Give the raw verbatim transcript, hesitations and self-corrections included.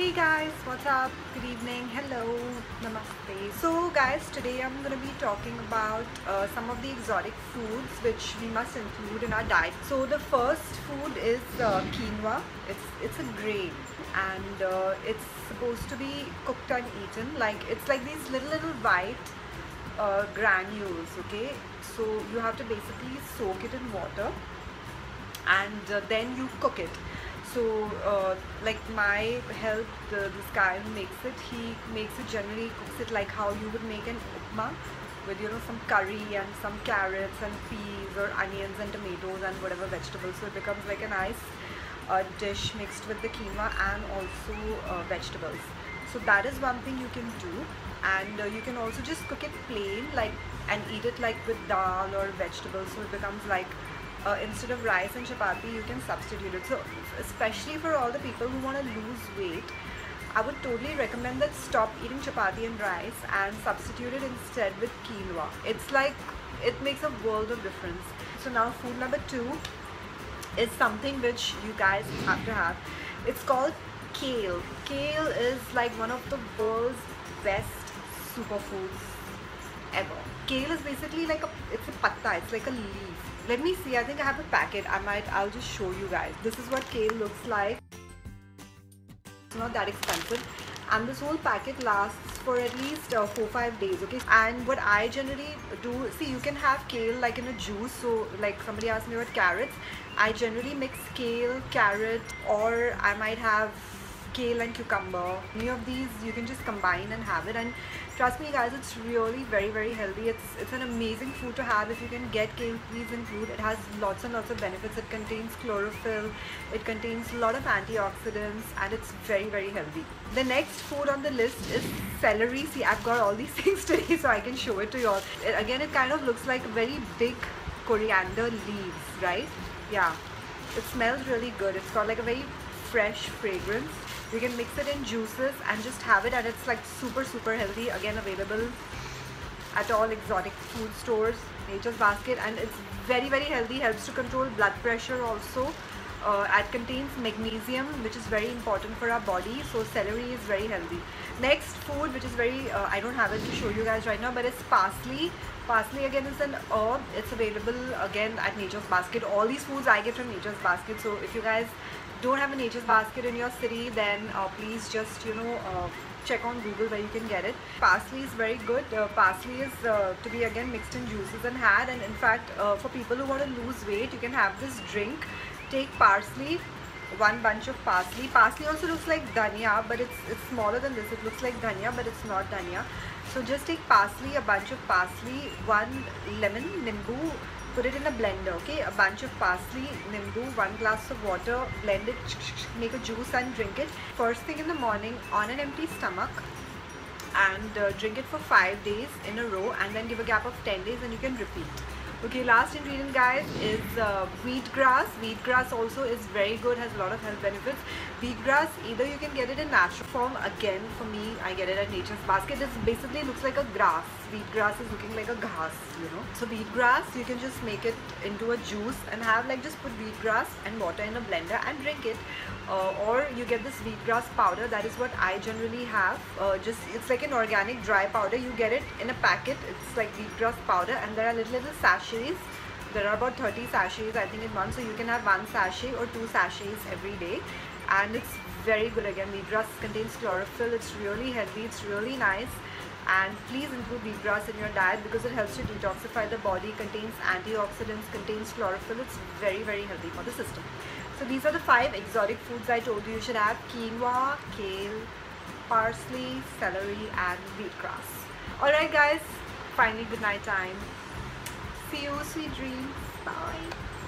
Hey guys, what's up? Good evening. Hello, namaste. So guys, today I'm going to be talking about uh, some of the exotic foods which we must include in our diet. So the first food is uh, quinoa. It's it's a grain and uh, it's supposed to be cooked and eaten. Like it's like these little little white uh, granules. Okay, so you have to basically soak it in water and uh, then you cook it. So uh, like my help, the, this guy who makes it, he makes it generally, cooks it like how you would make an upma with, you know, some curry and some carrots and peas or onions and tomatoes and whatever vegetables. So it becomes like a nice uh, dish mixed with the quinoa and also uh, vegetables. So that is one thing you can do. And uh, you can also just cook it plain like and eat it like with dal or vegetables. So it becomes like, Uh, instead of rice and chapati, you can substitute it. So especially for all the people who want to lose weight, I would totally recommend that stop eating chapati and rice and substitute it instead with quinoa. It's like, it makes a world of difference. So now food number two is something which you guys have to have. It's called kale. Kale is like one of the world's best superfoods ever. Kale is basically like a, it's a patta, it's like a leaf. Let me see, I think I have a packet. I might, I'll just show you guys. This is what kale looks like. It's not that expensive. And this whole packet lasts for at least uh, four to five days, okay? And what I generally do, see, you can have kale like in a juice. So like somebody asked me about carrots. I generally mix kale, carrot, or I might have kale and cucumber. Any of these you can just combine and have it, and trust me guys, it's really very very healthy. It's it's an amazing food to have. If you can get kale, please include. It has lots and lots of benefits. It contains chlorophyll, it contains a lot of antioxidants, and it's very very healthy. The next food on the list is celery. See, I've got all these things today so I can show it to you all. It, again, it kind of looks like very big coriander leaves, right? Yeah, it smells really good. It's got like a very fresh fragrance. You can mix it in juices and just have it, and it's like super super healthy. Again, available at all exotic food stores, Nature's Basket, and it's very very healthy. Helps to control blood pressure also. Uh, it contains magnesium, which is very important for our body, so celery is very healthy. Next food, which is very, uh, I don't have it to show you guys right now, but it's parsley. Parsley again is an herb. It's available again at Nature's Basket. All these foods I get from Nature's Basket, so if you guys don't have a Nature's Basket in your city, then uh, please just, you know, uh, check on Google where you can get it. Parsley is very good. Uh, parsley is uh, to be again mixed in juices and had, and in fact uh, for people who want to lose weight, you can have this drink. Take parsley, one bunch of parsley. Parsley also looks like dhania, but it's, it's smaller than this. It looks like dhania, but it's not dhania. So just take parsley, a bunch of parsley, one lemon, nimbu. Put it in a blender, okay? A bunch of parsley, nimbu, one glass of water, blend it, make a juice and drink it. First thing in the morning on an empty stomach, and uh, drink it for five days in a row, and then give a gap of ten days and you can repeat. Okay, last ingredient guys is uh, wheatgrass. Wheatgrass also is very good, has a lot of health benefits. Wheatgrass, either you can get it in natural form. Again, for me, I get it at Nature's Basket. This basically looks like a grass. Wheatgrass is looking like a ghas, you know. So wheatgrass, you can just make it into a juice and have like, just put wheatgrass and water in a blender and drink it. Uh, or you get this wheatgrass powder. That is what I generally have. Uh, just it's like an organic dry powder. You get it in a packet. It's like wheatgrass powder, and there are little little sachets. There are about thirty sachets I think in one. So you can have one sachet or two sachets every day, and it's very good. Again, wheatgrass contains chlorophyll. It's really healthy. It's really nice. And please include wheatgrass in your diet because it helps to detoxify the body. Contains antioxidants. Contains chlorophyll. It's very very healthy for the system. So these are the five exotic foods I told you you should have: quinoa, kale, parsley, celery, and wheatgrass. Alright guys, finally good night time. See you, sweet dreams. Bye.